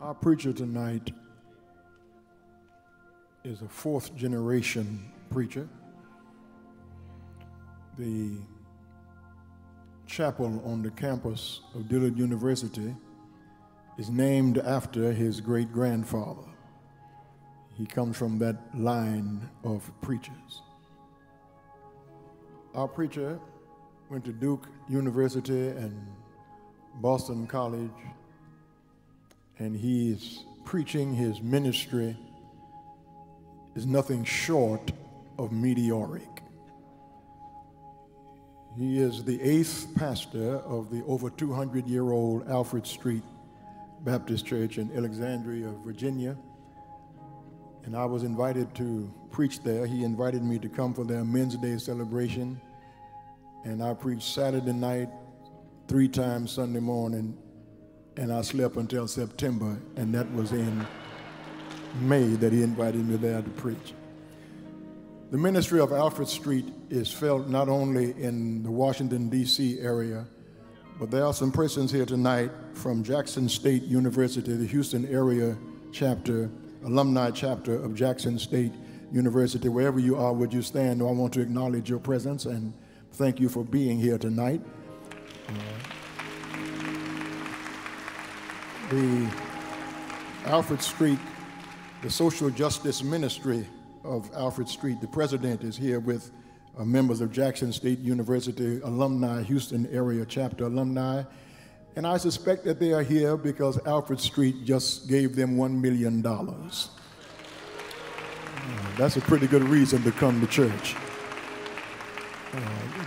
Our preacher tonight is a fourth-generation preacher. The chapel on the campus of Dillard University is named after his great-grandfather. He comes from that line of preachers. Our preacher went to Duke University and Boston College, and he's preaching. His ministry is nothing short of meteoric. He is the 8th pastor of the over 200-year-old Alfred Street Baptist Church in Alexandria, Virginia, and I was invited to preach there. He invited me to come for their Men's Day celebration, and I preached Saturday night, 3 times Sunday morning, and I slept until September, and that was in May that he invited me there to preach. The ministry of Alfred Street is felt not only in the Washington, D.C. area, but there are some persons here tonight from Jackson State University, the Houston area chapter, alumni chapter of Jackson State University. Wherever you are, would you stand? I want to acknowledge your presence and thank you for being here tonight. The Alfred Street, the social justice ministry of Alfred Street, the president is here with members of Jackson State University alumni, Houston area chapter alumni, and I suspect that they are here because Alfred Street just gave them $1 million. That's a pretty good reason to come to church.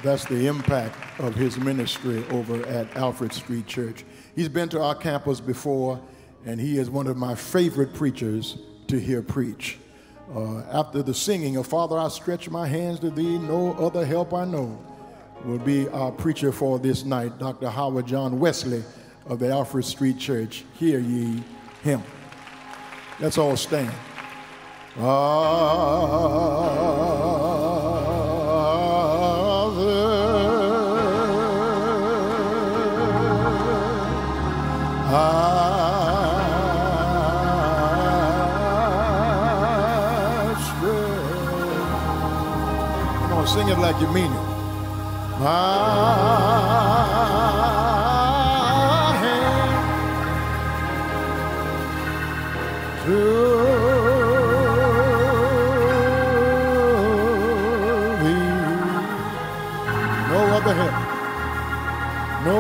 That's the impact of his ministry over at Alfred Street Church. He's been to our campus before, and he is one of my favorite preachers to hear preach. After the singing of "Father, I stretch my hands to thee, no other help I know," will be our preacher for this night, Dr. Howard John Wesley of the Alfred Street Church. Hear ye him. Let's all stand. Come on, sing it like you mean it. My hand to thee, no other help, no.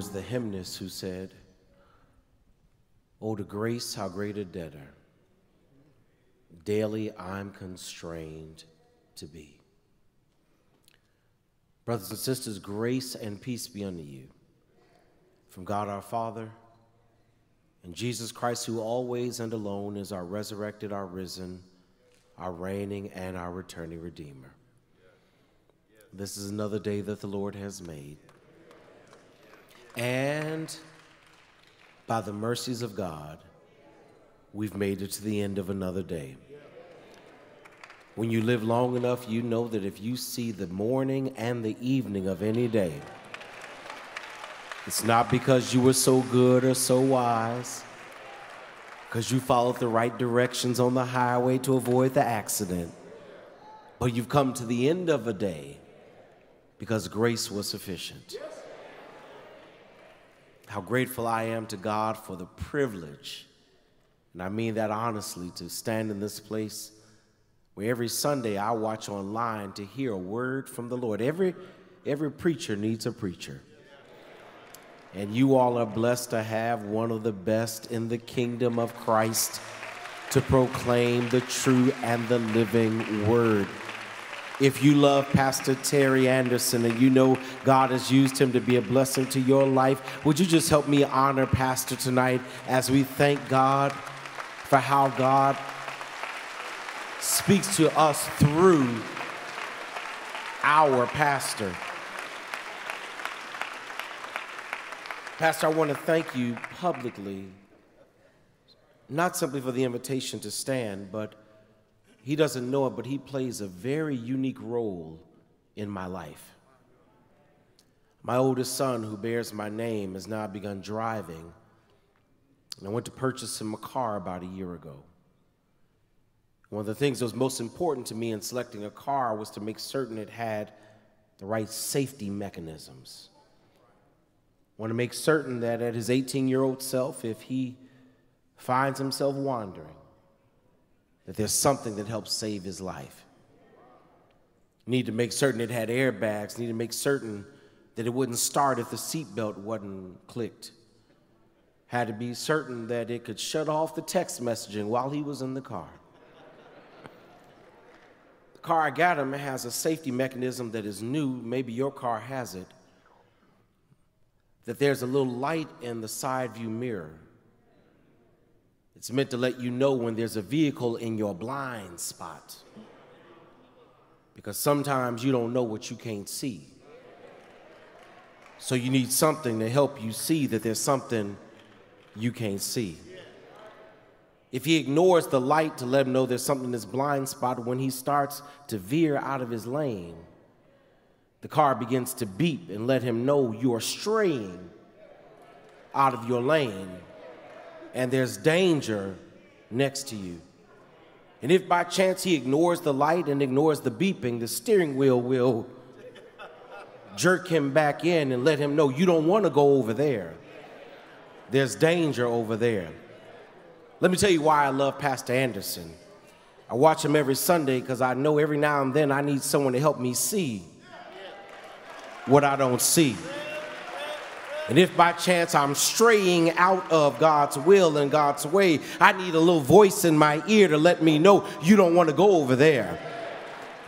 was the hymnist who said, "Oh, to grace, how great a debtor, daily I'm constrained to be." Brothers and sisters, grace and peace be unto you from God our Father and Jesus Christ, who always and alone is our resurrected, our risen, our reigning, and our returning Redeemer. This is another day that the Lord has made. And by the mercies of God, we've made it to the end of another day. When you live long enough, you know that if you see the morning and the evening of any day, it's not because you were so good or so wise, because you followed the right directions on the highway to avoid the accident, but you've come to the end of a day because grace was sufficient. How grateful I am to God for the privilege, and I mean that honestly, to stand in this place where every Sunday I watch online to hear a word from the Lord. Every preacher needs a preacher. And you all are blessed to have one of the best in the kingdom of Christ to proclaim the true and the living word. If you love Pastor Terry Anderson and you know God has used him to be a blessing to your life, would you just help me honor Pastor tonight as we thank God for how God speaks to us through our pastor. Pastor, I want to thank you publicly, not simply for the invitation to stand, but he doesn't know it, but he plays a very unique role in my life. My oldest son, who bears my name, has now begun driving, and I went to purchase him a car about a year ago. One of the things that was most important to me in selecting a car was to make certain it had the right safety mechanisms. I want to make certain that at his 18-year-old self, if he finds himself wandering, that there's something that helps save his life. Need to make certain it had airbags. Need to make certain that it wouldn't start if the seatbelt wasn't clicked. Had to be certain that it could shut off the text messaging while he was in the car. The car I got him has a safety mechanism that is new. Maybe your car has it. That there's a little light in the side view mirror. It's meant to let you know when there's a vehicle in your blind spot, because sometimes you don't know what you can't see. So you need something to help you see that there's something you can't see. If he ignores the light to let him know there's something in his blind spot, when he starts to veer out of his lane, the car begins to beep and let him know you're straying out of your lane and there's danger next to you. And if by chance he ignores the light and ignores the beeping, the steering wheel will jerk him back in and let him know you don't want to go over there. There's danger over there. Let me tell you why I love Pastor Anderson. I watch him every Sunday because I know every now and then I need someone to help me see what I don't see. And if by chance I'm straying out of God's will and God's way, I need a little voice in my ear to let me know you don't want to go over there.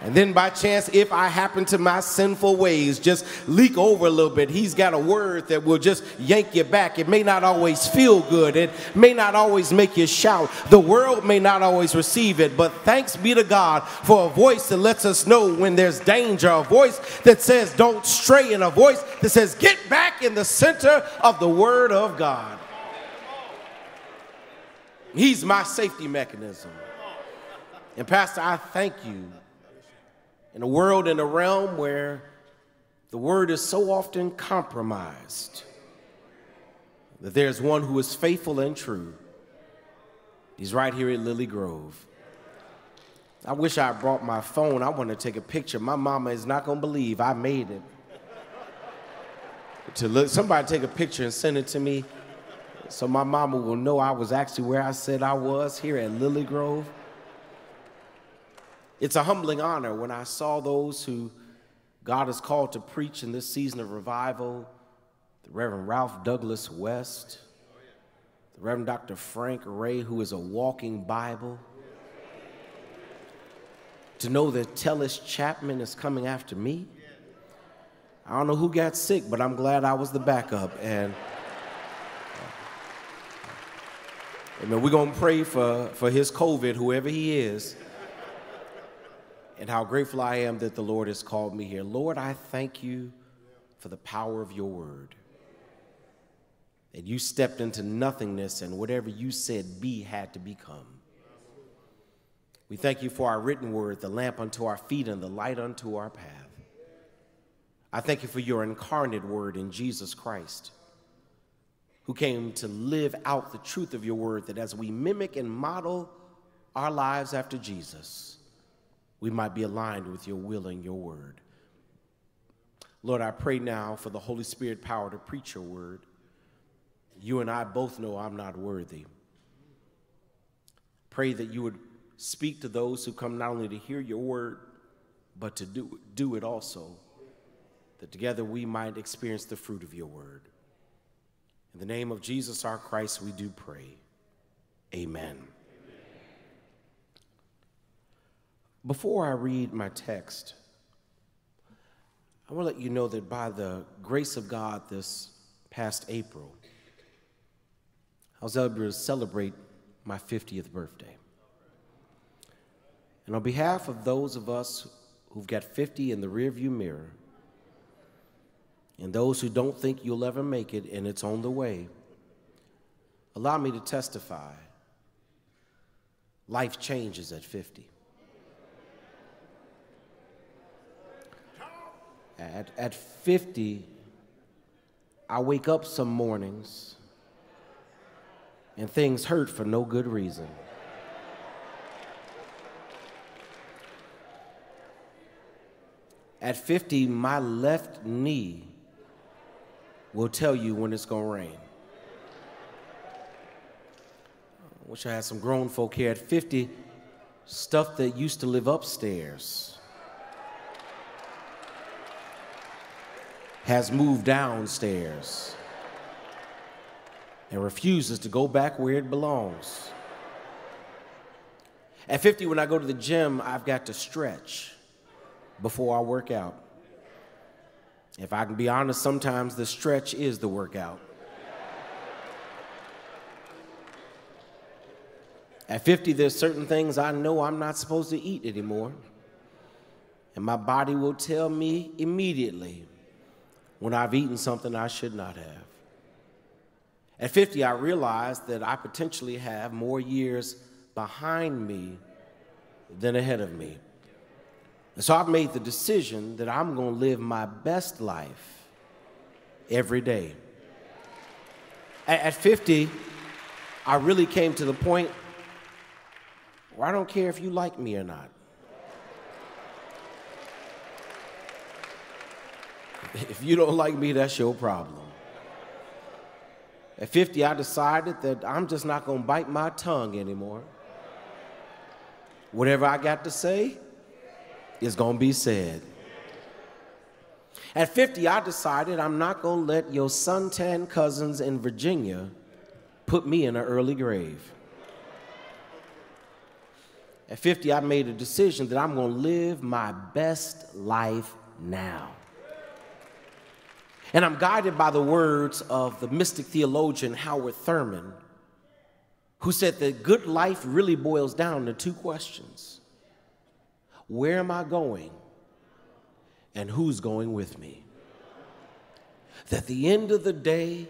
And then by chance, if I happen to my sinful ways, just leak over a little bit, he's got a word that will just yank you back. It may not always feel good. It may not always make you shout. The world may not always receive it, but thanks be to God for a voice that lets us know when there's danger, a voice that says don't stray, and a voice that says get back in the center of the word of God. He's my safety mechanism. And Pastor, I thank you. In a world, in a realm where the word is so often compromised, that there's one who is faithful and true. He's right here at Lilly Grove. I wish I brought my phone. I want to take a picture. My mama is not going to believe I made it. Somebody take a picture and send it to me so my mama will know I was actually where I said I was, here at Lilly Grove. It's a humbling honor when I saw those who God has called to preach in this season of revival the Reverend Ralph Douglas West, the Reverend Dr. Frank Ray, who is a walking Bible. To know that Tellis Chapman is coming after me. I don't know who got sick, but I'm glad I was the backup. And I mean, we're going to pray for his COVID, whoever he is, and how grateful I am that the Lord has called me here. Lord, I thank you for the power of your word. And you stepped into nothingness, and whatever you said be had to become. We thank you for our written word, the lamp unto our feet and the light unto our path. I thank you for your incarnate word in Jesus Christ, who came to live out the truth of your word, that as we mimic and model our lives after Jesus, we might be aligned with your will and your word. Lord, I pray now for the Holy Spirit power to preach your word. You and I both know I'm not worthy. Pray that you would speak to those who come not only to hear your word, but to do it also, that together we might experience the fruit of your word. In the name of Jesus our Christ, we do pray. Amen. Amen. Before I read my text, I want to let you know that by the grace of God this past April, I was able to celebrate my 50th birthday. And on behalf of those of us who've got 50 in the rearview mirror, and those who don't think you'll ever make it and it's on the way, allow me to testify. Life changes at 50. At 50, I wake up some mornings and things hurt for no good reason. At 50, my left knee will tell you when it's gonna rain. I wish I had some grown folk here. At 50, stuff that used to live upstairs has moved downstairs and refuses to go back where it belongs. At 50, when I go to the gym, I've got to stretch before I work out. If I can be honest, sometimes the stretch is the workout. At 50, there's certain things I know I'm not supposed to eat anymore, and my body will tell me immediately when I've eaten something I should not have. At 50, I realized that I potentially have more years behind me than ahead of me. And so I've made the decision that I'm going to live my best life every day. At 50, I really came to the point where I don't care if you like me or not. If you don't like me, that's your problem. At 50, I decided that I'm just not going to bite my tongue anymore. Whatever I got to say, it's going to be said. At 50, I decided I'm not going to let your suntan cousins in Virginia put me in an early grave. At 50, I made a decision that I'm going to live my best life now. And I'm guided by the words of the mystic theologian Howard Thurman, who said that good life really boils down to two questions. Where am I going, and who's going with me? That at the end of the day,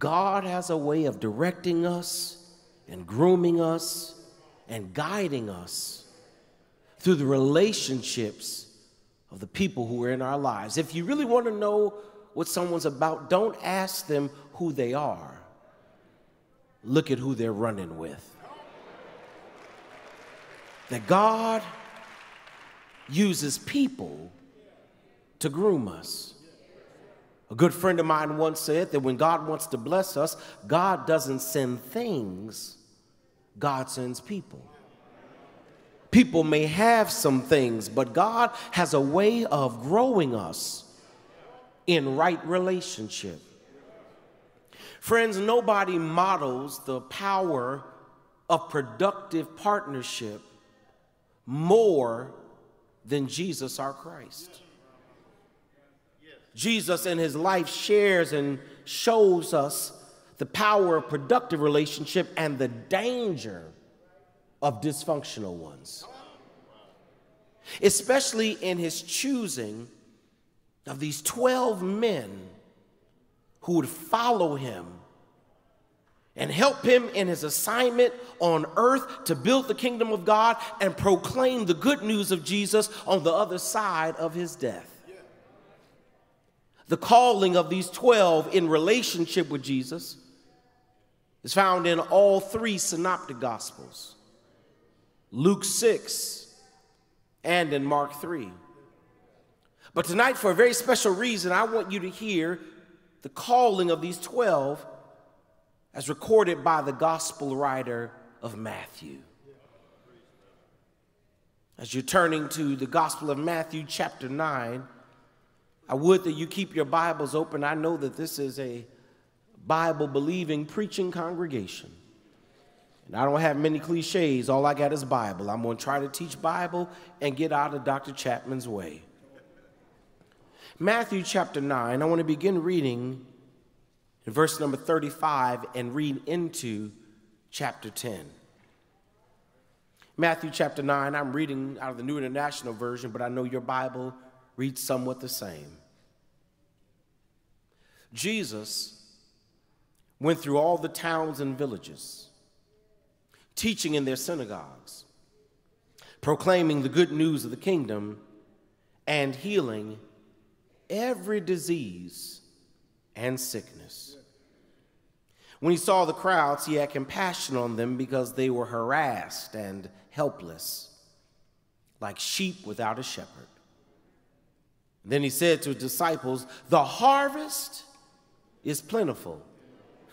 God has a way of directing us and grooming us and guiding us through the relationships of the people who are in our lives. If you really want to know what someone's about, don't ask them who they are. Look at who they're running with. That God uses people to groom us. A good friend of mine once said that when God wants to bless us, God doesn't send things, God sends people. People may have some things, but God has a way of growing us in right relationship. Friends, nobody models the power of productive partnership more than Jesus our Christ. Jesus in his life shares and shows us the power of productive relationship and the danger of dysfunctional ones, especially in his choosing of these 12 men who would follow him and help him in his assignment on earth to build the kingdom of God and proclaim the good news of Jesus on the other side of his death. The calling of these 12 in relationship with Jesus is found in all three synoptic gospels, Luke 6 and in Mark 3. But tonight, for a very special reason, I want you to hear the calling of these 12 as recorded by the gospel writer of Matthew. As you're turning to the gospel of Matthew chapter 9, I would that you keep your Bibles open. I know that this is a Bible-believing preaching congregation. And I don't have many cliches. All I got is Bible. I'm going to try to teach Bible and get out of Dr. Chapman's way. Matthew chapter 9, I want to begin reading in verse number 35 and read into chapter 10. Matthew chapter 9, I'm reading out of the New International Version, but I know your Bible reads somewhat the same. Jesus went through all the towns and villages, teaching in their synagogues, proclaiming the good news of the kingdom, and healing every disease and sickness. When he saw the crowds, he had compassion on them because they were harassed and helpless, like sheep without a shepherd. Then he said to his disciples, "The harvest is plentiful,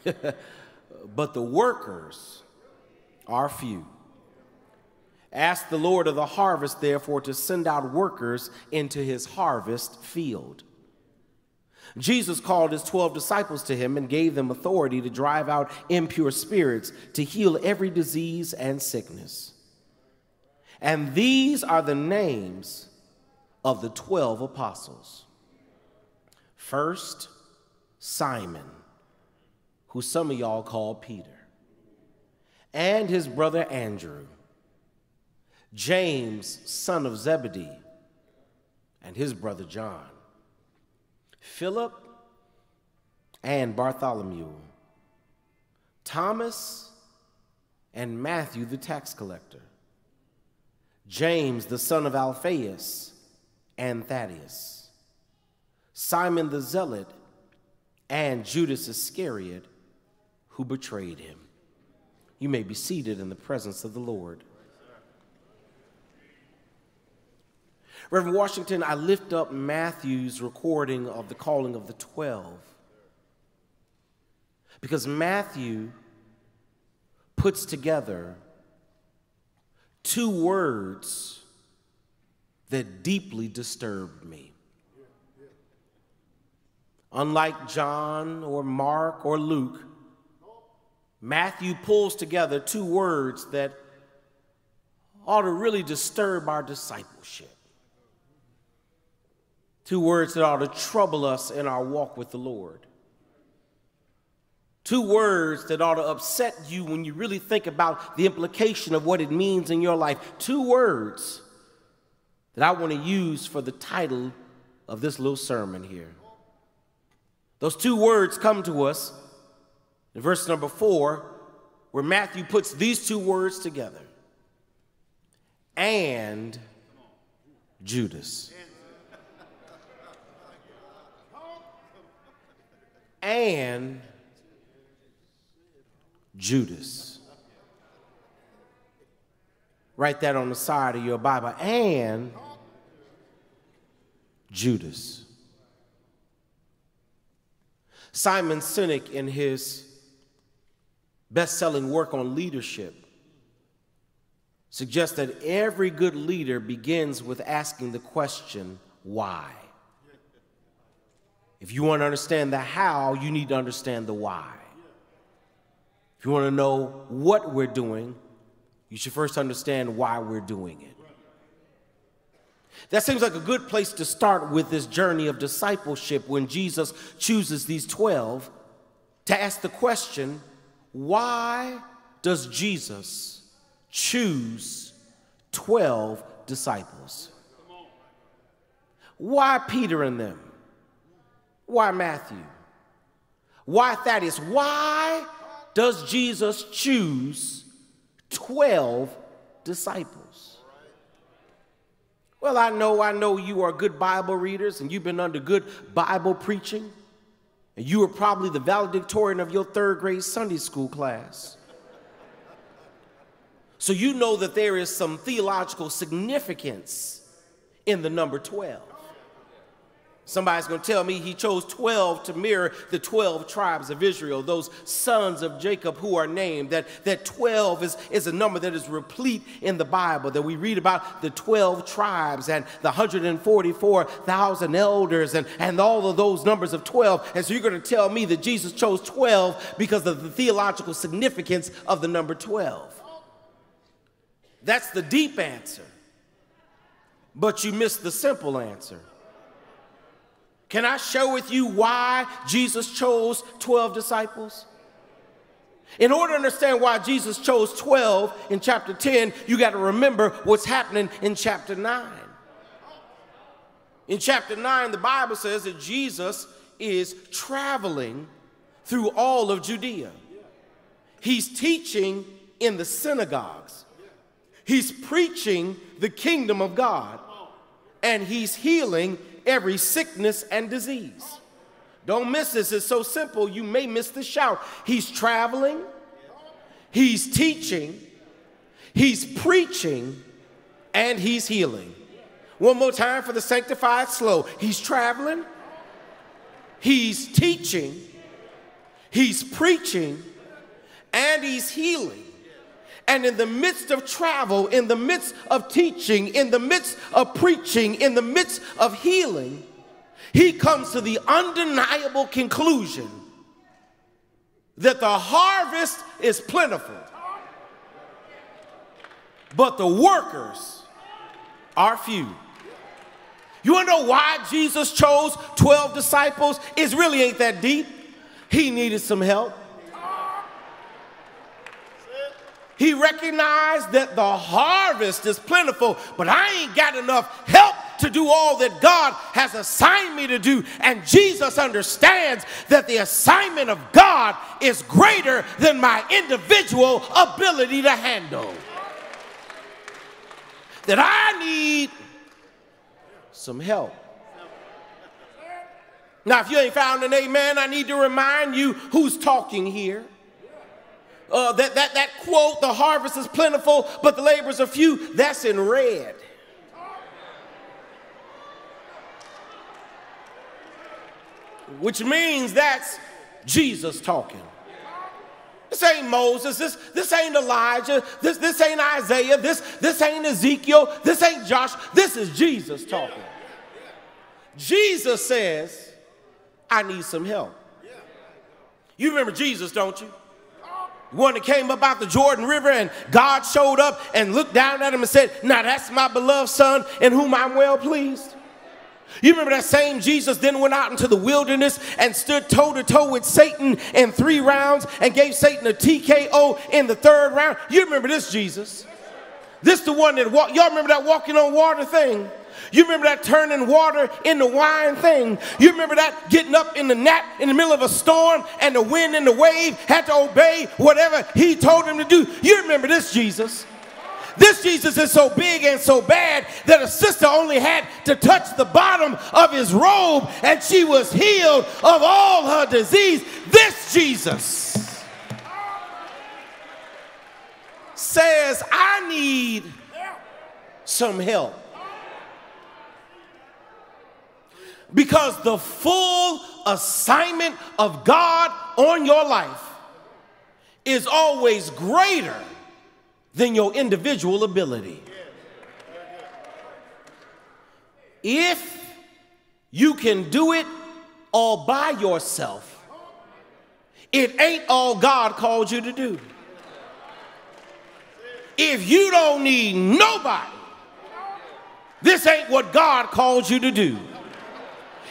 but the workers are few. Ask the Lord of the harvest, therefore, to send out workers into his harvest field." Jesus called his 12 disciples to him and gave them authority to drive out impure spirits, to heal every disease and sickness. And these are the names of the 12 apostles. First, Simon, who some of y'all call Peter, and his brother Andrew, James, son of Zebedee, and his brother John, Philip and Bartholomew, Thomas and Matthew the tax collector, James the son of Alphaeus, and Thaddeus, Simon the Zealot, and Judas Iscariot, who betrayed him. You may be seated in the presence of the Lord. Reverend Washington, I lift up Matthew's recording of the calling of the 12 because Matthew puts together two words that deeply disturbed me. Unlike John or Mark or Luke, Matthew pulls together two words that ought to really disturb our discipleship. Two words that ought to trouble us in our walk with the Lord. Two words that ought to upset you when you really think about the implication of what it means in your life. Two words that I want to use for the title of this little sermon here. Those two words come to us in verse number 4, where Matthew puts these two words together. And Judas. And Judas. Write that on the side of your Bible. And Judas. Simon Sinek, in his best-selling work on leadership, suggests that every good leader begins with asking the question, why? If you want to understand the how, you need to understand the why. If you want to know what we're doing, you should first understand why we're doing it. That seems like a good place to start with this journey of discipleship when Jesus chooses these 12 to ask the question, why does Jesus choose 12 disciples? Why Peter and them? Why Matthew? Why Thaddeus? Why does Jesus choose 12 disciples? Well, I know you are good Bible readers and you've been under good Bible preaching, and you were probably the valedictorian of your third grade Sunday school class. So you know that there is some theological significance in the number 12. Somebody's going to tell me he chose 12 to mirror the 12 tribes of Israel, those sons of Jacob who are named. That 12 is a number that is replete in the Bible, that we read about the 12 tribes and the 144,000 elders and all of those numbers of 12. And so you're going to tell me that Jesus chose 12 because of the theological significance of the number 12. That's the deep answer, but you missed the simple answer. Can I share with you why Jesus chose 12 disciples? In order to understand why Jesus chose 12 in chapter 10, you got to remember what's happening in chapter 9. In chapter 9, the Bible says that Jesus is traveling through all of Judea. He's teaching in the synagogues. He's preaching the kingdom of God, and he's healing every sickness and disease. Don't miss this. It's so simple, you may miss the shout. He's traveling, he's teaching, he's preaching, and he's healing. One more time for the sanctified slow. He's traveling, he's teaching, he's preaching, and he's healing. And in the midst of travel, in the midst of teaching, in the midst of preaching, in the midst of healing, he comes to the undeniable conclusion that the harvest is plentiful, but the workers are few. You want to know why Jesus chose 12 disciples? It really ain't that deep. He needed some help. He recognized that the harvest is plentiful, but I ain't got enough help to do all that God has assigned me to do. And Jesus understands that the assignment of God is greater than my individual ability to handle. That I need some help. Now, if you ain't found an amen, I need to remind you who's talking here. That quote, the harvest is plentiful, but the laborers are few, that's in red. Which means that's Jesus talking. This ain't Moses, this ain't Elijah, this ain't Isaiah, this ain't Ezekiel, this ain't Josh, this is Jesus talking. Jesus says, I need some help. You remember Jesus, don't you? One that came up out the Jordan River and God showed up and looked down at him and said, now that's my beloved son in whom I'm well pleased. You remember that same Jesus then went out into the wilderness and stood toe-to-toe with Satan in 3 rounds and gave Satan a TKO in the 3rd round. You remember this Jesus. This the one that walked. Y'all remember that walking on water thing. You remember that turning water into wine thing. You remember that getting up in the nap in the middle of a storm and the wind and the wave had to obey whatever he told him to do. You remember this Jesus. This Jesus is so big and so bad that a sister only had to touch the bottom of his robe and she was healed of all her disease. This Jesus says, I need some help. Because the full assignment of God on your life is always greater than your individual ability. If you can do it all by yourself, It ain't all God called you to do. If you don't need nobody, this ain't what God called you to do.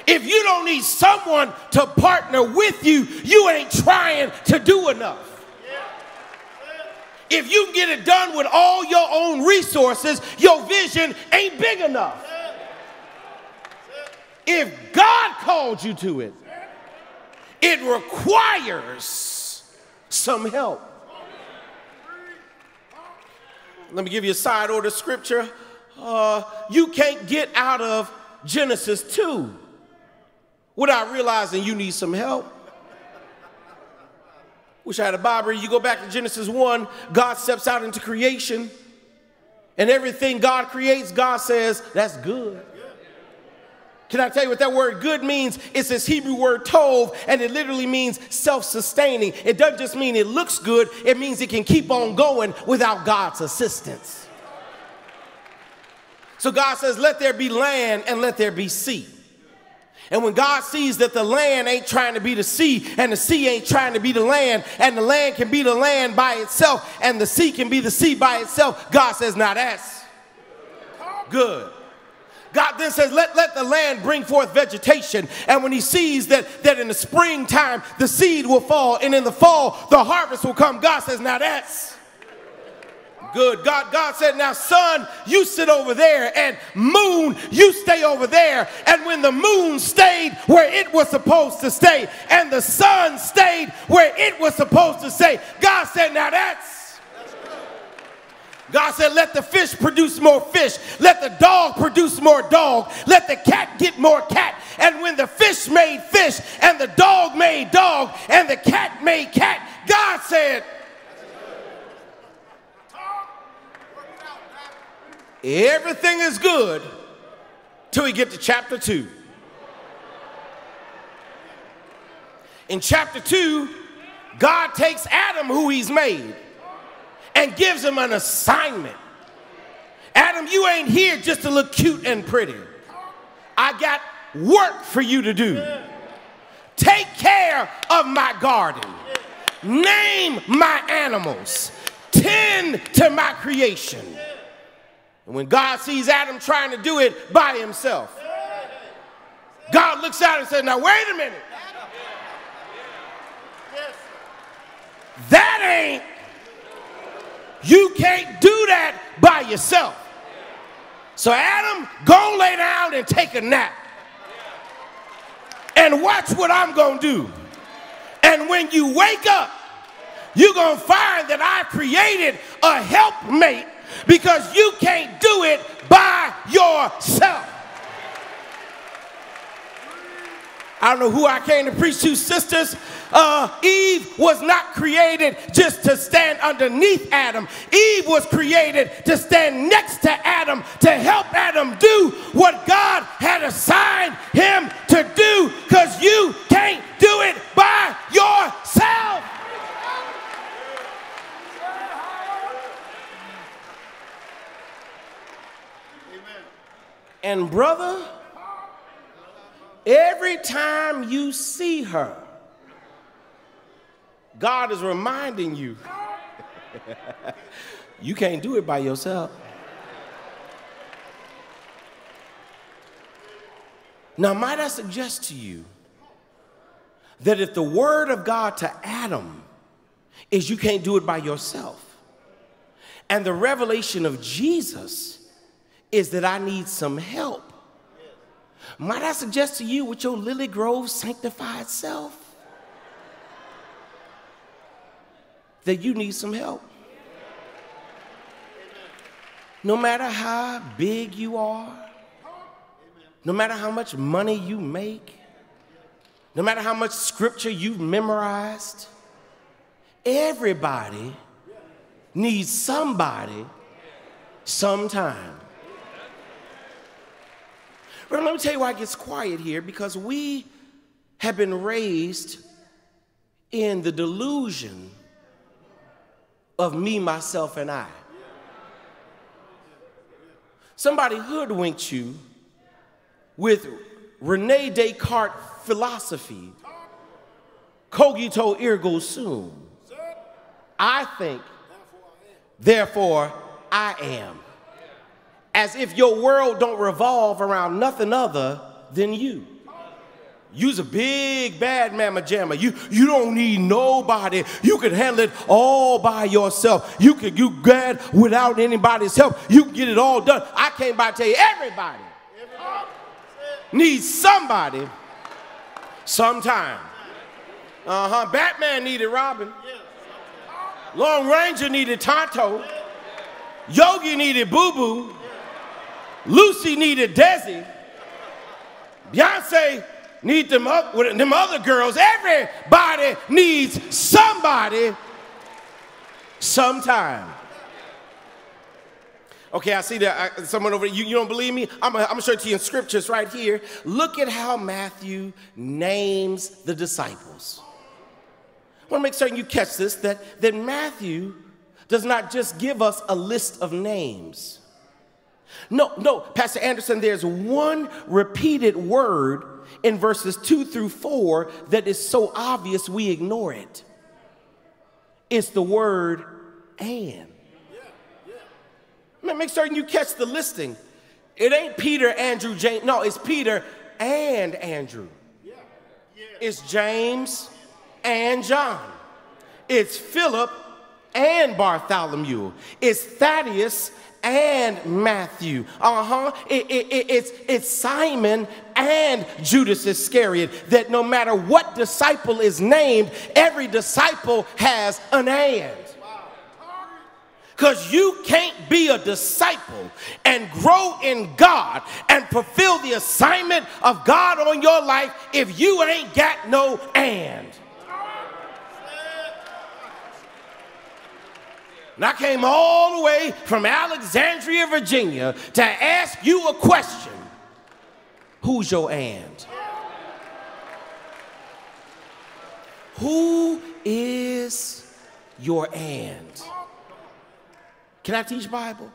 If you don't need someone to partner with you, you ain't trying to do enough. If you can get it done with all your own resources, your vision ain't big enough. If God called you to it, it requires some help. Let me give you a side order scripture. You can't get out of Genesis 2 without realizing you need some help. Wish I had a Bible. You go back to Genesis 1, God steps out into creation, and everything God creates, God says, that's good. Can I tell you what that word good means? It's this Hebrew word tov, and it literally means self-sustaining. It doesn't just mean it looks good. It means it can keep on going without God's assistance. So God says, let there be land and let there be sea. And when God sees that the land ain't trying to be the sea, and the sea ain't trying to be the land, and the land can be the land by itself, and the sea can be the sea by itself, God says, now that's good. God then says, let the land bring forth vegetation. And when he sees that in the springtime, the seed will fall, and in the fall, the harvest will come, God says, now that's good. God said, now sun, you sit over there, and moon, you stay over there. And when the moon stayed where it was supposed to stay, and the sun stayed where it was supposed to stay, God said, now that's good. God said, let the fish produce more fish. Let the dog produce more dog. Let the cat get more cat. And when the fish made fish, and the dog made dog, and the cat made cat, God said, everything is good till we get to chapter 2. In chapter 2, God takes Adam, who he's made, and gives him an assignment. Adam, you ain't here just to look cute and pretty. I got work for you to do. Take care of my garden. Name my animals. Tend to my creation. And when God sees Adam trying to do it by himself, God looks at him and says, now wait a minute. That ain't, you can't do that by yourself. So Adam, go lay down and take a nap. And watch what I'm going to do. And when you wake up, you're going to find that I created a helpmate, because you can't do it by yourself. I don't know who I came to preach to, sisters. Eve was not created just to stand underneath Adam. Eve was created to stand next to Adam, to help Adam do what God had assigned him to do, because you can't do it by yourself. And brother, every time you see her, God is reminding you, you can't do it by yourself. Now, might I suggest to you that if the word of God to Adam is you can't do it by yourself, and the revelation of Jesus is that I need some help, might I suggest to you, with your Lilly Grove sanctified self, that you need some help. No matter how big you are, no matter how much money you make, no matter how much scripture you've memorized, everybody needs somebody sometime. But let me tell you why it gets quiet here, because we have been raised in the delusion of me, myself, and I. Somebody hoodwinked you with Rene Descartes' philosophy cogito ergo sum. I think, therefore I am. As if your world don't revolve around nothing other than you. You's a big bad mama jamma. You don't need nobody. You can handle it all by yourself. You can do good without anybody's help. You can get it all done. I came by to tell you everybody needs somebody sometime. Batman needed Robin. Lone Ranger needed Tonto. Yogi needed Boo Boo. Lucy needed Desi. Beyonce needs them other girls. Everybody needs somebody sometime. Okay, I see that someone over there. You don't believe me? I'm going to show it to you in scriptures right here. Look at how Matthew names the disciples. I want to make certain you catch this, that Matthew does not just give us a list of names. No, Pastor Anderson, there's one repeated word in verses 2 through 4 that is so obvious we ignore it. It's the word and. Make certain you catch the listing. It ain't Peter, Andrew, James. No, it's Peter and Andrew. It's James and John. It's Philip and Bartholomew. It's Thaddeus and Matthew. It's Simon and Judas Iscariot. That no matter what disciple is named, every disciple has an and. Because you can't be a disciple and grow in God and fulfill the assignment of God on your life if you ain't got no and. And I came all the way from Alexandria, Virginia to ask you a question. Who's your and? Who is your and? Can I teach Bible?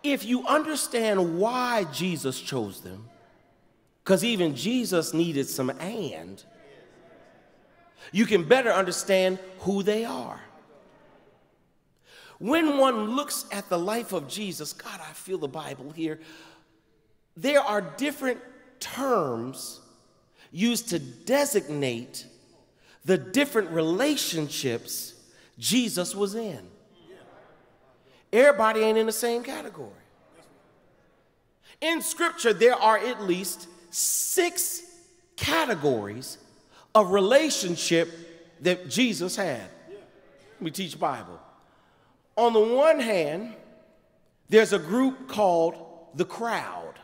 If you understand why Jesus chose them, because even Jesus needed some and, you can better understand who they are. When one looks at the life of Jesus, God, I feel the Bible here, there are different terms used to designate the different relationships Jesus was in. Everybody ain't in the same category. In Scripture, there are at least 6 categories of relationship that Jesus had. Let me teach Bible. On the one hand, there's a group called the crowd.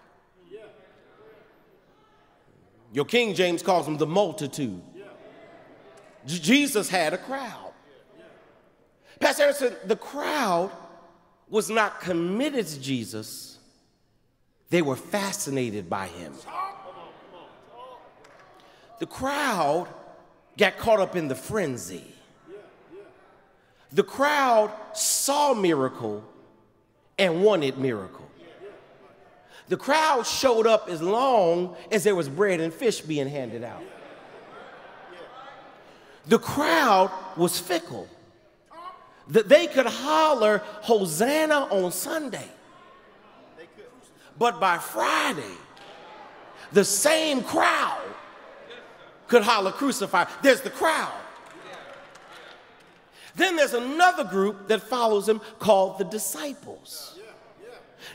Your King James calls them the multitude. Jesus had a crowd. Pastor Anderson, the crowd was not committed to Jesus, they were fascinated by him. The crowd got caught up in the frenzy. The crowd saw miracle and wanted miracle. The crowd showed up as long as there was bread and fish being handed out. The crowd was fickle. That they could holler Hosanna on Sunday. But by Friday, the same crowd could holler crucify. There's the crowd. Then there's another group that follows him called the disciples.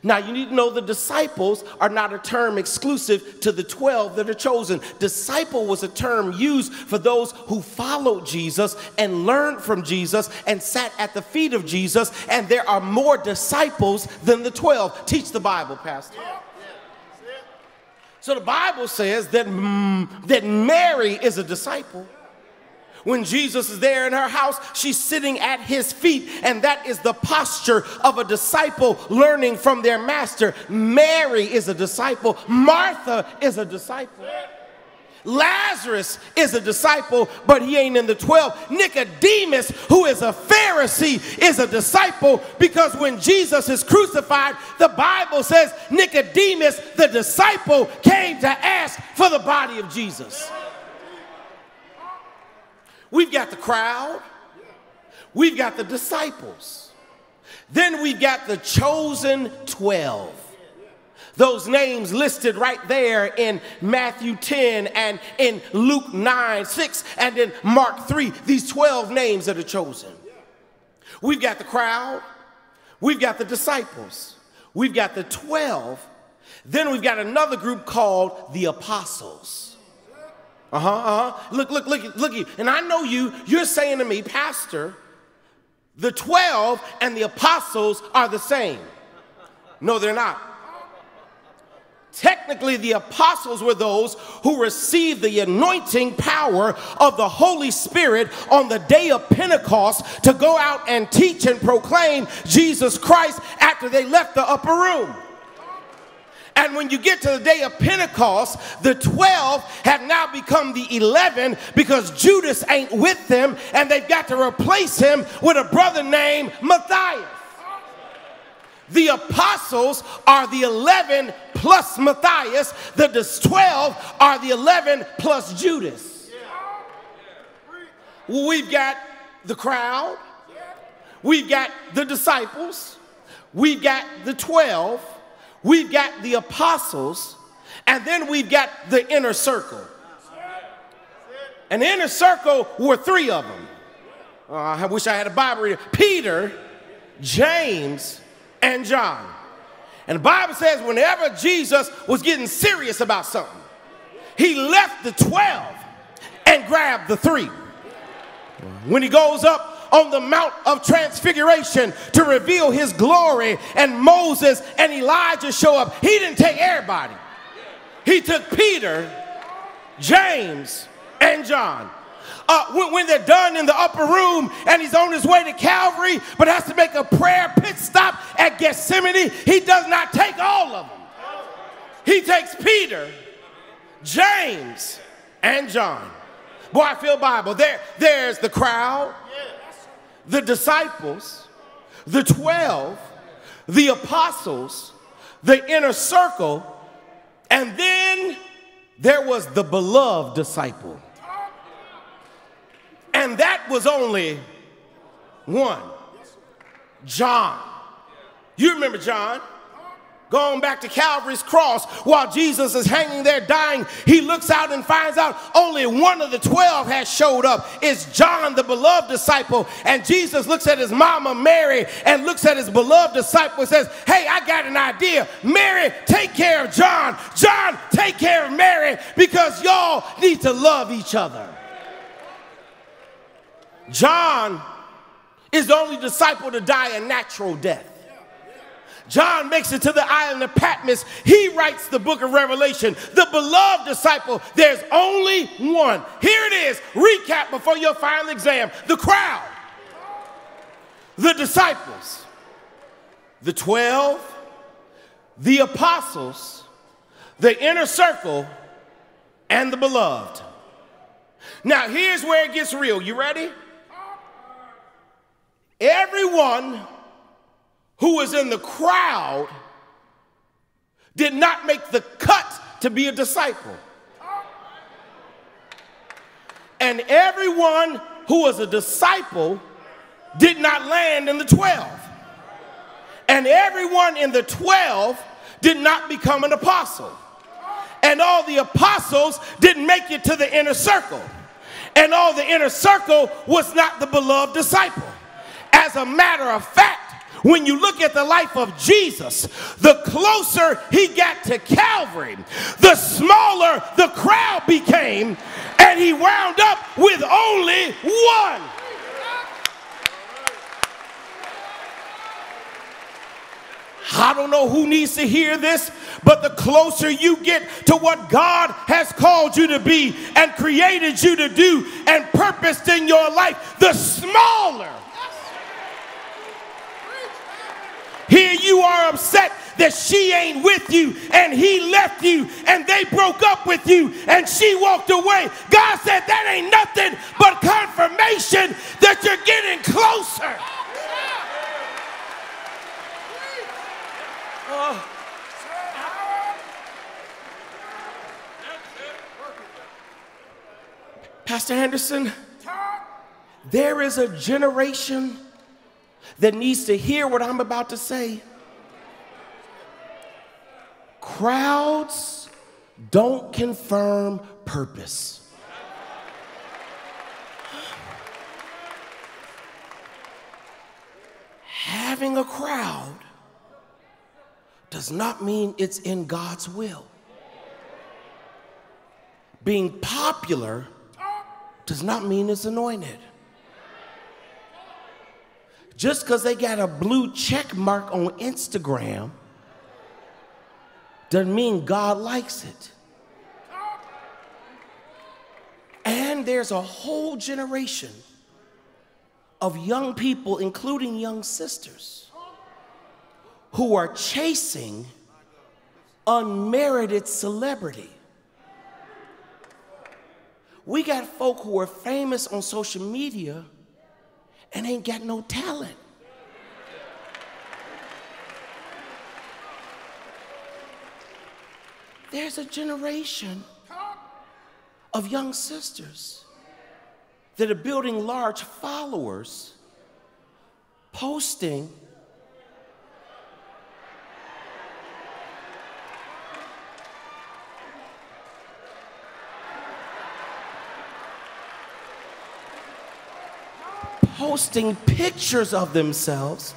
Now you need to know the disciples are not a term exclusive to the 12 that are chosen. Disciple was a term used for those who followed Jesus and learned from Jesus and sat at the feet of Jesus, and there are more disciples than the 12. Teach the Bible, Pastor. So the Bible says that Mary is a disciple. When Jesus is there in her house, she's sitting at his feet, and that is the posture of a disciple learning from their master. Mary is a disciple. Martha is a disciple. Lazarus is a disciple, but he ain't in the 12. Nicodemus, who is a Pharisee, is a disciple, because when Jesus is crucified, the Bible says Nicodemus, the disciple, came to ask for the body of Jesus. We've got the crowd. We've got the disciples. Then we've got the chosen 12. Those names listed right there in Matthew 10 and in Luke 9, 6, and in Mark 3. These 12 names are the chosen. We've got the crowd. We've got the disciples. We've got the 12. Then we've got another group called the apostles. Look, you. And I know you're saying to me, Pastor, the 12 and the apostles are the same. No, they're not. Technically, the apostles were those who received the anointing power of the Holy Spirit on the day of Pentecost to go out and teach and proclaim Jesus Christ after they left the upper room. And when you get to the day of Pentecost, the 12 have now become the 11 because Judas ain't with them, and they've got to replace him with a brother named Matthias. The apostles are the 11 plus Matthias. The 12 are the 11 plus Judas. We've got the crowd. We've got the disciples. We've got the 12. We've got the apostles. And then we've got the inner circle. And the inner circle were three of them. I wish I had a Bible reader. Peter, James, and John. And the Bible says whenever Jesus was getting serious about something, he left the 12 and grabbed the three. When he goes up on the Mount of Transfiguration to reveal his glory, and Moses and Elijah show up, he didn't take everybody. He took Peter, James, and John. When they're done in the upper room and he's on his way to Calvary but has to make a prayer pit stop at Gethsemane, he does not take all of them. He takes Peter, James, and John. Boy, I feel Bible. There's the crowd, the disciples, the 12, the apostles, the inner circle, and then there was the beloved disciple. And that was only one, John. You remember John? Going back to Calvary's cross while Jesus is hanging there dying, he looks out and finds out only one of the 12 has showed up. It's John, the beloved disciple. And Jesus looks at his mama Mary and looks at his beloved disciple and says, hey, I got an idea. Mary, take care of John. John, take care of Mary, because y'all need to love each other. John is the only disciple to die a natural death. John makes it to the island of Patmos. He writes the book of Revelation. The beloved disciple, there's only one. Here it is. Recap before your final exam. The crowd, the disciples, the 12, the apostles, the inner circle, and the beloved. Now, here's where it gets real. You ready? Everyone who was in the crowd did not make the cut to be a disciple. And everyone who was a disciple did not land in the 12. And everyone in the 12 did not become an apostle. And all the apostles didn't make it to the inner circle. And all the inner circle was not the beloved disciple. As a matter of fact, when you look at the life of Jesus, the closer he got to Calvary, the smaller the crowd became, and he wound up with only one. I don't know who needs to hear this, but the closer you get to what God has called you to be and created you to do and purposed in your life, the smaller. Here you are upset that she ain't with you, and he left you, and they broke up with you, and she walked away. God said that ain't nothing but confirmation that you're getting closer. Pastor Anderson, There is a generation that needs to hear what I'm about to say. Crowds don't confirm purpose. Having a crowd does not mean it's in God's will. Being popular does not mean it's anointed. Just because they got a blue check mark on Instagram doesn't mean God likes it. And there's a whole generation of young people, including young sisters, who are chasing unmerited celebrity. We got folk who are famous on social media and ain't got no talent. There's a generation of young sisters that are building large followers, posting pictures of themselves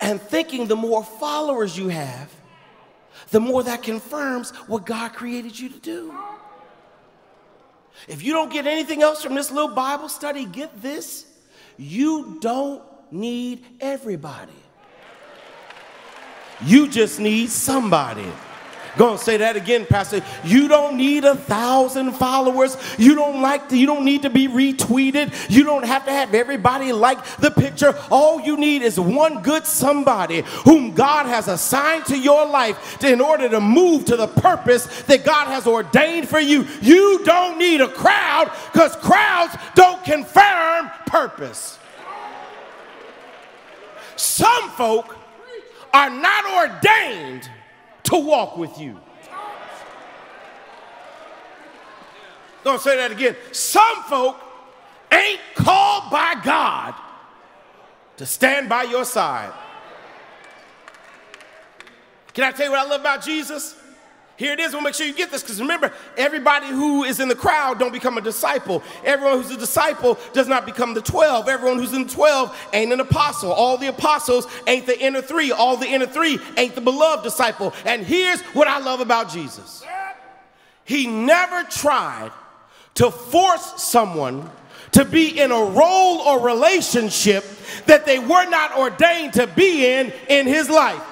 and thinking the more followers you have, the more that confirms what God created you to do. If you don't get anything else from this little Bible study, get this: you don't need everybody. You just need somebody. Gonna say that again, Pastor. You don't need 1,000 followers. You don't need to be retweeted. You don't have to have everybody like the picture. All you need is one good somebody whom God has assigned to your life in order to move to the purpose that God has ordained for you. You don't need a crowd, because crowds don't confirm purpose. Some folk are not ordained to walk with you. Don't say that again. Some folk ain't called by God to stand by your side. Can I tell you what I love about Jesus? Here it is. We'll make sure you get this, because remember, everybody who is in the crowd don't become a disciple. Everyone who's a disciple does not become the 12. Everyone who's in the 12 ain't an apostle. All the apostles ain't the inner three. All the inner three ain't the beloved disciple. And here's what I love about Jesus. He never tried to force someone to be in a role or relationship that they were not ordained to be in his life.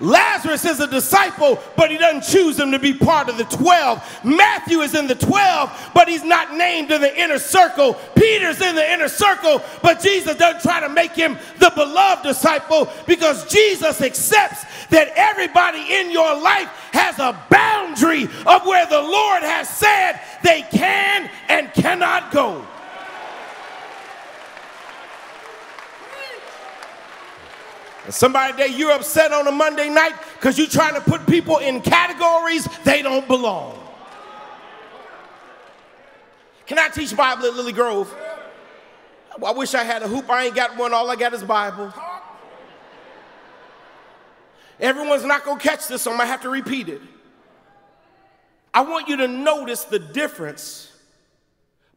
Lazarus is a disciple, but he doesn't choose him to be part of the 12. Matthew is in the 12, but he's not named in the inner circle. Peter's in the inner circle, but Jesus doesn't try to make him the beloved disciple, because Jesus accepts that everybody in your life has a boundary of where the Lord has said they can and cannot go. Somebody today, you're upset on a Monday night because you're trying to put people in categories they don't belong. Can I teach Bible at Lilly Grove? I wish I had a hoop. I ain't got one. All I got is Bible. Everyone's not going to catch this, so I'm going to have to repeat it. I want you to notice the difference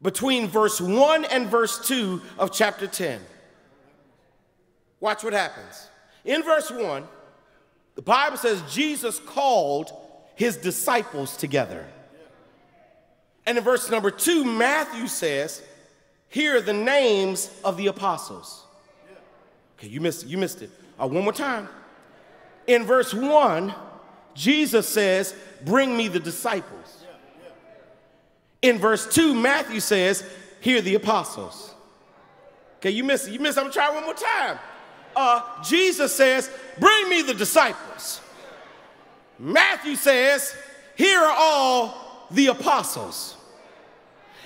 between verse 1 and verse 2 of chapter 10. Watch what happens. In verse 1, the Bible says Jesus called his disciples together. And in verse number 2, Matthew says, here are the names of the apostles. Okay, you missed it. One more time. In verse 1, Jesus says, bring me the disciples. In verse 2, Matthew says, here are the apostles. Okay, you missed it. I'm going to try one more time. Jesus says, bring me the disciples. Matthew says, here are all the apostles.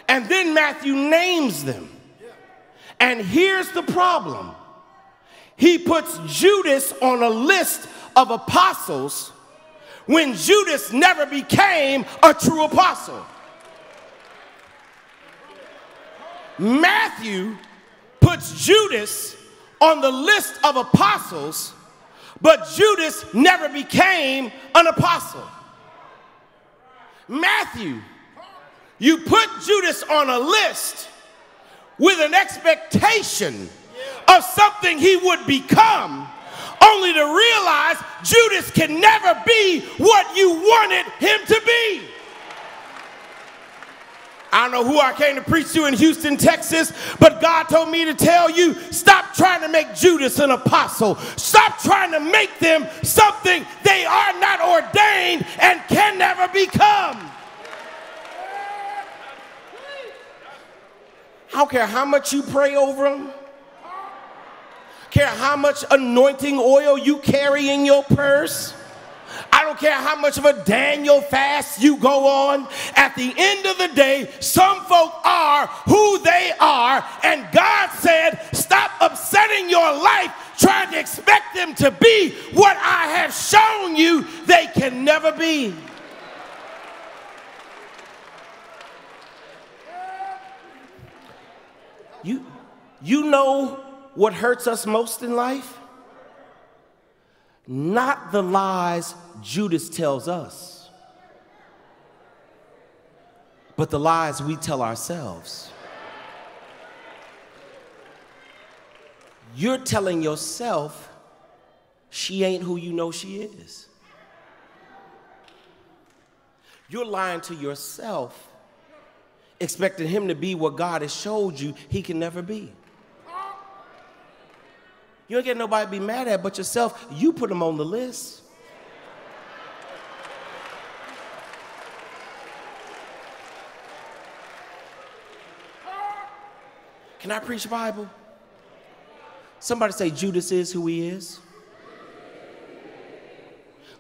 And then Matthew names them. And here's the problem. He puts Judas on a list of apostles when Judas never became a true apostle. Matthew puts Judas on the list of apostles, but Judas never became an apostle. Matthew, you put Judas on a list with an expectation of something he would become, only to realize Judas can never be what you wanted him to be. I don't know who I came to preach to in Houston, Texas, but God told me to tell you, stop trying to make Judas an apostle. Stop trying to make them something they are not ordained and can never become. I don't care how much you pray over them. I don't care how much anointing oil you carry in your purse. I don't care how much of a Daniel fast you go on. At the end of the day, some folk are who they are, and God said, stop upsetting your life trying to expect them to be what I have shown you they can never be. You know what hurts us most in life? Not the lies Judas tells us, but the lies we tell ourselves. You're telling yourself she ain't who you know she is. You're lying to yourself, expecting him to be what God has showed you he can never be. You don't get nobody to be mad at but yourself. You put them on the list. Can I preach the Bible? Somebody say Judas is who he is.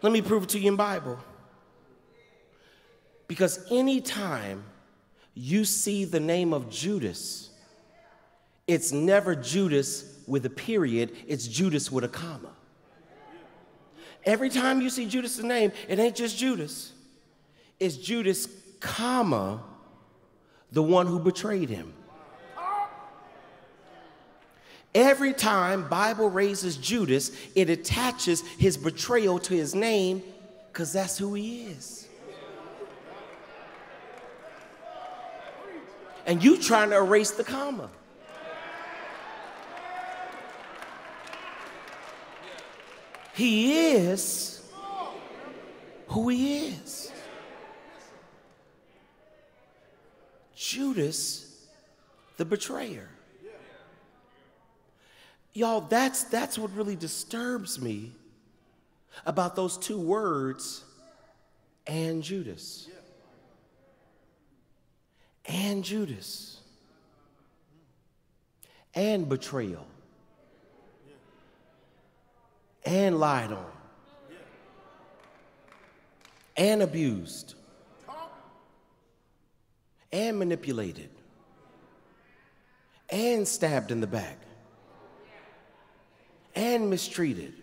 Let me prove it to you in Bible. Because any time you see the name of Judas, it's never Judas with a period, it's Judas with a comma. Every time you see Judas' name, it ain't just Judas. It's Judas, comma, the one who betrayed him. Every time Bible raises Judas, it attaches his betrayal to his name because that's who he is. And you trying to erase the comma. He is who he is. Judas, the betrayer. Y'all, that's what really disturbs me about those two words, and Judas. And Judas. And betrayal. And lied on, and abused, and manipulated, and stabbed in the back, and mistreated,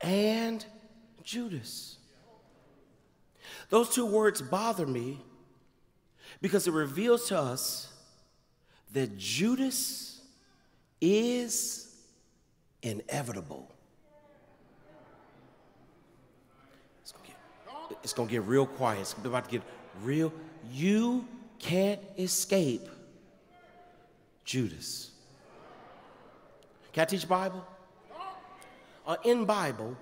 and Judas. Those two words bother me because it reveals to us that Judas is inevitable. It's gonna get real quiet. It's about to get real. You can't escape Judas. Can I teach Bible? In Bible,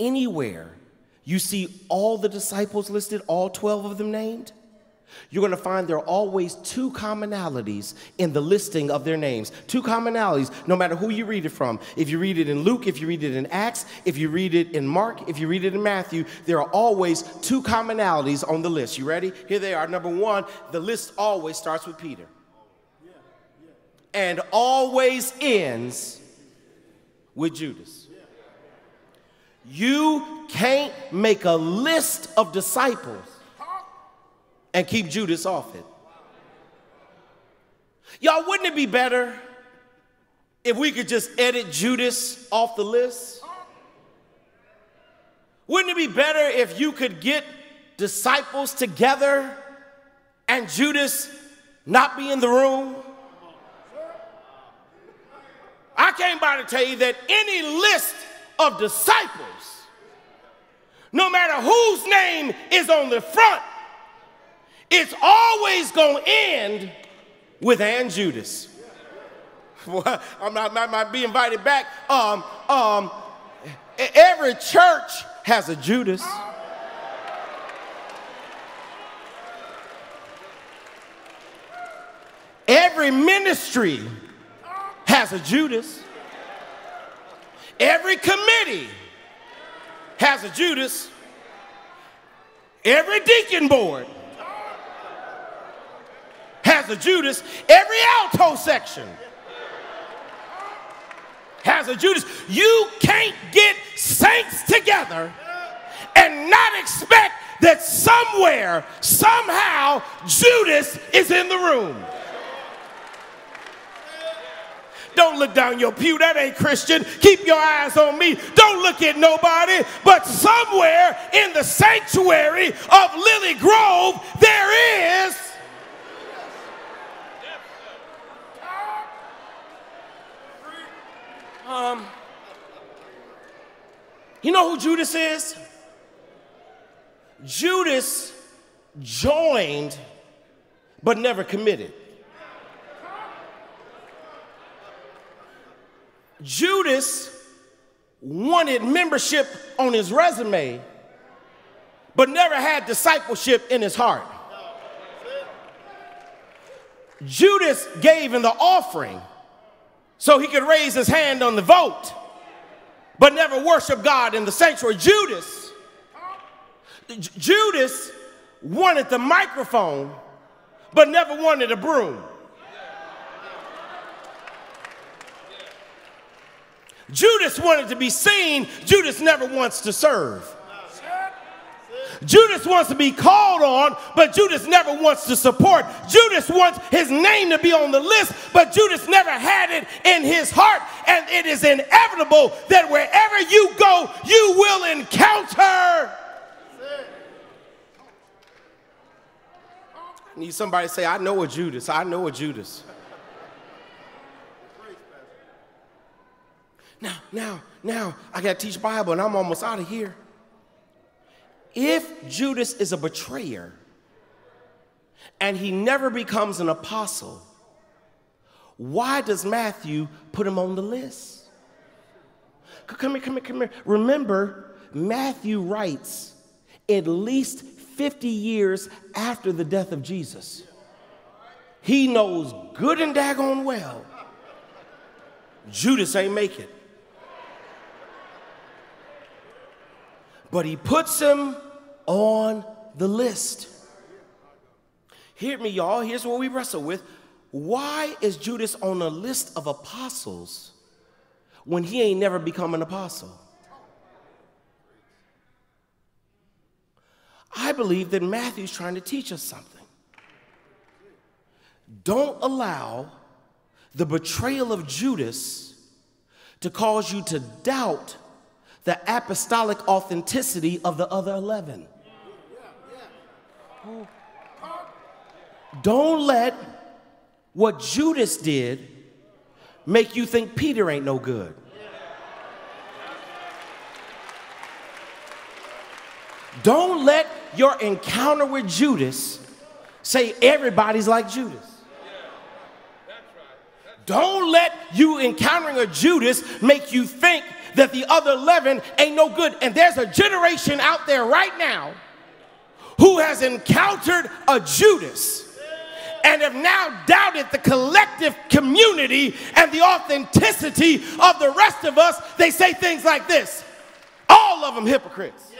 anywhere you see all the disciples listed, all 12 of them named, you're going to find there are always two commonalities in the listing of their names. Two commonalities, no matter who you read it from. If you read it in Luke, if you read it in Acts, if you read it in Mark, if you read it in Matthew, there are always two commonalities on the list. You ready? Here they are. Number one, the list always starts with Peter. And always ends with Judas. You can't make a list of disciples and keep Judas off it. Y'all, wouldn't it be better if we could just edit Judas off the list? Wouldn't it be better if you could get disciples together and Judas not be in the room? I came by to tell you that any list of disciples, no matter whose name is on the front, it's always going to end with "and Judas." Well, I might be invited back. Every church has a Judas. Every ministry has a Judas. Every committee has a Judas. Every deacon board has a Judas. Every alto section has a Judas. You can't get saints together and not expect that somewhere, somehow, Judas is in the room. Don't look down your pew. That ain't Christian. Keep your eyes on me. Don't look at nobody. But somewhere in the sanctuary of Lilly Grove, there is. You know who Judas is? Judas joined but never committed. Judas wanted membership on his resume, but never had discipleship in his heart. Judas gave in the offering so he could raise his hand on the vote, but never worship God in the sanctuary. Judas wanted the microphone, but never wanted a broom. Judas wanted to be seen. Judas never wants to serve. Judas wants to be called on, but Judas never wants to support. Judas wants his name to be on the list, but Judas never had it in his heart. And it is inevitable that wherever you go, you will encounter. I need somebody to say, "I know a Judas. I know a Judas." Now, I got to teach Bible and I'm almost out of here. If Judas is a betrayer and he never becomes an apostle, why does Matthew put him on the list? Come here. Remember, Matthew writes at least 50 years after the death of Jesus. He knows good and daggone well Judas ain't make it. But he puts him on the list. Hear me, y'all. Here's what we wrestle with. Why is Judas on a list of apostles when he ain't never become an apostle? I believe that Matthew's trying to teach us something. Don't allow the betrayal of Judas to cause you to doubt the apostolic authenticity of the other 11. Don't let what Judas did make you think Peter ain't no good. Don't let your encounter with Judas say everybody's like Judas. Don't let you encountering a Judas make you think that the other 11 ain't no good. And there's a generation out there right now who has encountered a Judas and have now doubted the collective community and the authenticity of the rest of us. They say things like this: all of them hypocrites.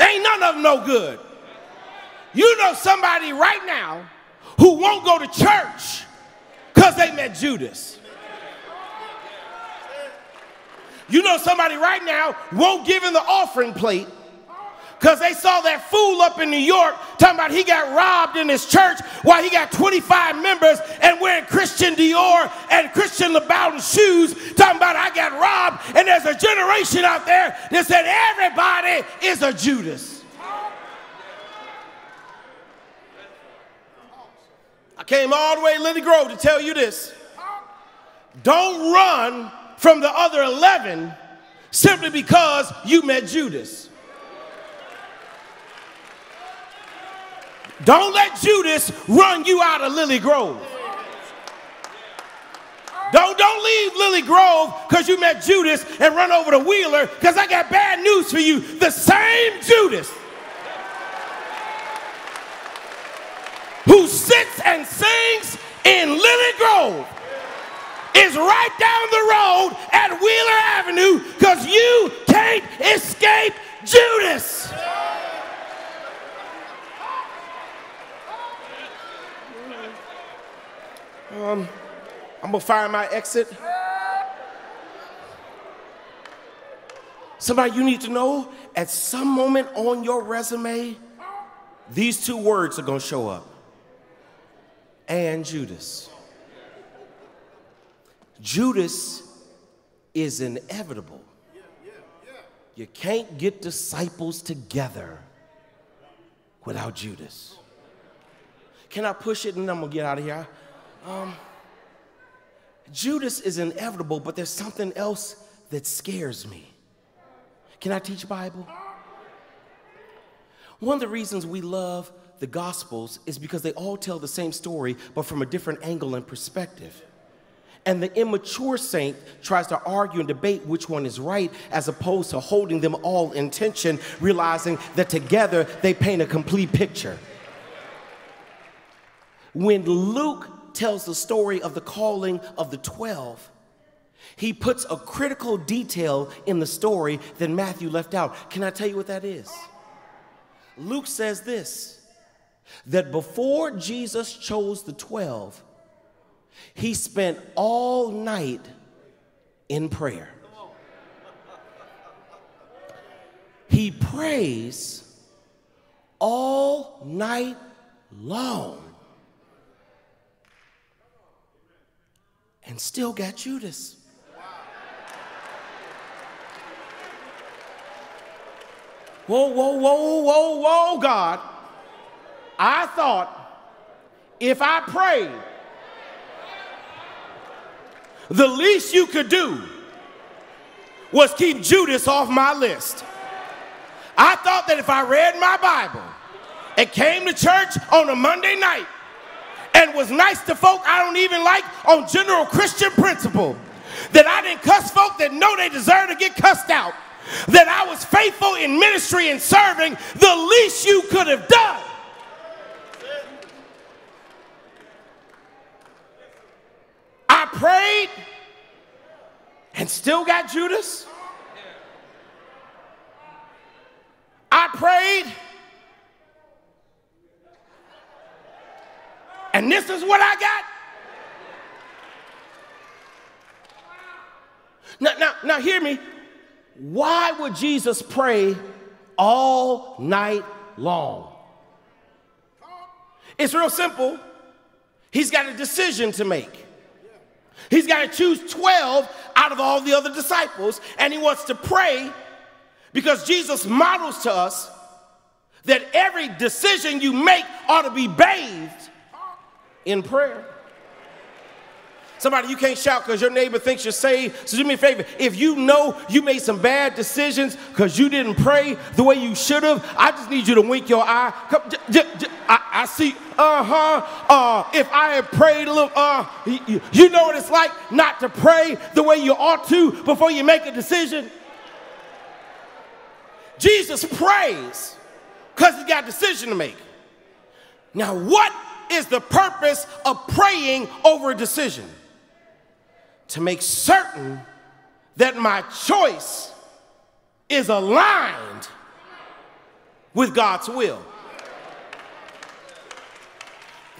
Ain't none of them no good. You know somebody right now who won't go to church because they met Judas. You know somebody right now won't give in the offering plate because they saw that fool up in New York talking about he got robbed in his church while he got 25 members and wearing Christian Dior and Christian Louboutin shoes, talking about I got robbed. And there's a generation out there that said everybody is a Judas. I came all the way to Lilly Grove to tell you this. Don't run from the other 11 simply because you met Judas. Don't let Judas run you out of Lilly Grove. Don't leave Lilly Grove because you met Judas and run over to Wheeler, because I got bad news for you. The same Judas who sits and sings in Lilly Grove is right down the road at Wheeler Avenue, because you can't escape Judas. I'm going to find my exit. Somebody, you need to know, at some moment on your resume, these two words are going to show up. And Judas. Judas is inevitable. You can't get disciples together without Judas. Can I push it and I'm going to get out of here? Judas is inevitable, but there's something else that scares me. Can I teach Bible? One of the reasons we love the Gospels is because they all tell the same story, but from a different angle and perspective. And the immature saint tries to argue and debate which one is right, as opposed to holding them all in tension, realizing that together they paint a complete picture. When Luke tells the story of the calling of the 12, he puts a critical detail in the story that Matthew left out. Can I tell you what that is? Luke says this, that before Jesus chose the 12, he spent all night in prayer. He prays all night long. And still got Judas. Whoa, whoa, whoa, whoa, whoa, God. I thought if I prayed, the least you could do was keep Judas off my list. I thought that if I read my Bible and came to church on a Monday night and was nice to folk I don't even like on general Christian principle, that I didn't cuss folk that know they deserve to get cussed out, that I was faithful in ministry and serving, the least you could have done I prayed and still got Judas. I prayed, and this is what I got. Now hear me. Why would Jesus pray all night long? It's real simple. He's got a decision to make. He's got to choose 12 out of all the other disciples, and he wants to pray because Jesus models to us that every decision you make ought to be bathed in prayer. Somebody, you can't shout because your neighbor thinks you're saved. So do me a favor. If you know you made some bad decisions because you didn't pray the way you should have, I just need you to wink your eye. Come, I see, if I had prayed a little, you know what it's like not to pray the way you ought to before you make a decision? Jesus prays because he's got a decision to make. Now, what is the purpose of praying over a decision? To make certain that my choice is aligned with God's will.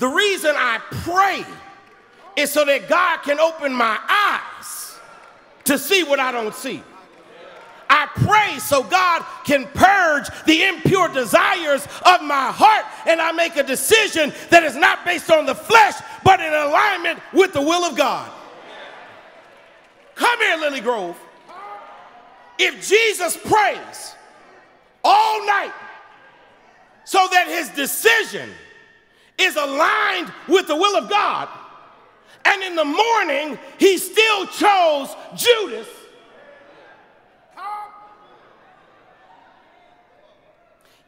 The reason I pray is so that God can open my eyes to see what I don't see. I pray so God can purge the impure desires of my heart, and I make a decision that is not based on the flesh, but in alignment with the will of God. Come here, Lilly Grove. If Jesus prays all night so that his decision is aligned with the will of God. And in the morning, he still chose Judas.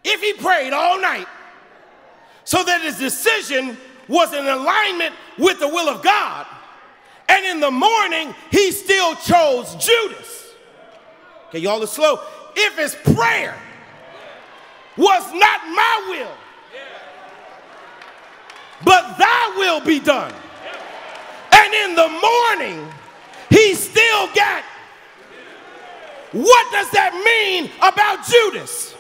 If he prayed all night so that his decision was in alignment with the will of God, and in the morning, he still chose Judas. Okay, y'all are slow. If his prayer was not my will, but thy will be done, and in the morning, he still got. What does that mean about Judas?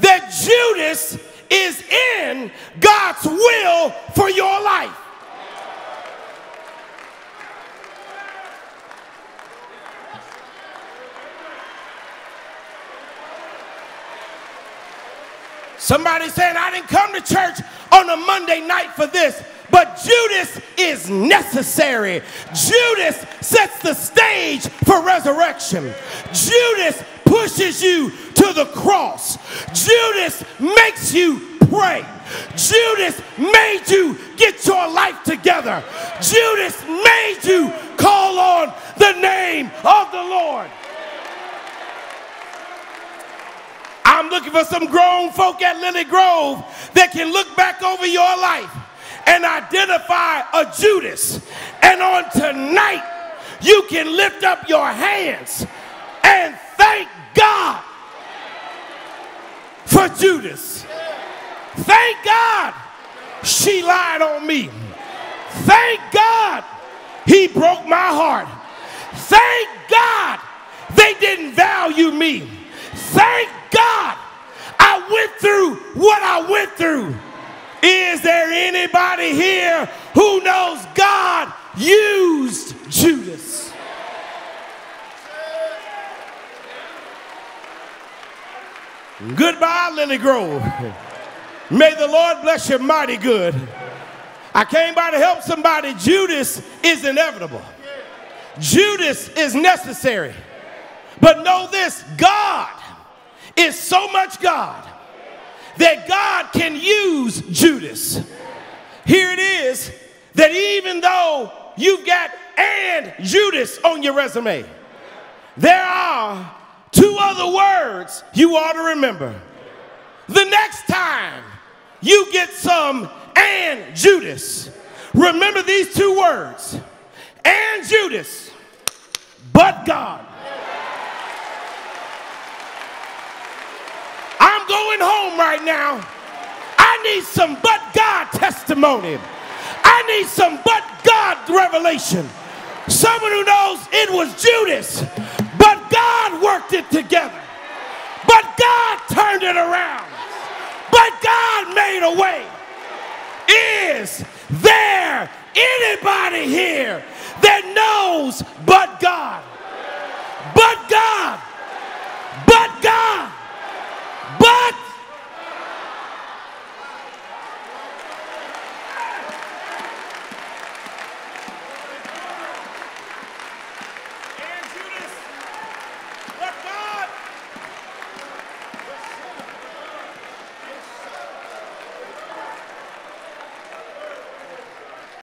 That Judas is in God's will for your life. Somebody's saying, I didn't come to church on a Monday night for this. But Judas is necessary. Judas sets the stage for resurrection. Judas pushes you to the cross. Judas makes you pray. Judas made you get your life together. Judas made you call on the name of the Lord. I'm looking for some grown folk at Lilly Grove that can look back over your life and identify a Judas. And on tonight, you can lift up your hands and thank God for Judas. Thank God she lied on me. Thank God he broke my heart. Thank God they didn't value me. Thank God I went through what I went through. Is there anybody here who knows God used Judas? Goodbye, Lilly Grove. May the Lord bless you mighty good. I came by to help somebody. Judas is inevitable. Judas is necessary. But know this, God is so much God that God can use Judas. Here it is, that even though you've got "and Judas" on your resume, there are two other words you ought to remember. The next time you get some "and Judas," remember these two words: "and Judas, but God." I'm going home right now. I need some but God testimony. I need some but God revelation. Someone who knows it was Judas, but God worked it together. But God turned it around. But God made a way. Is there anybody here that knows but God? But God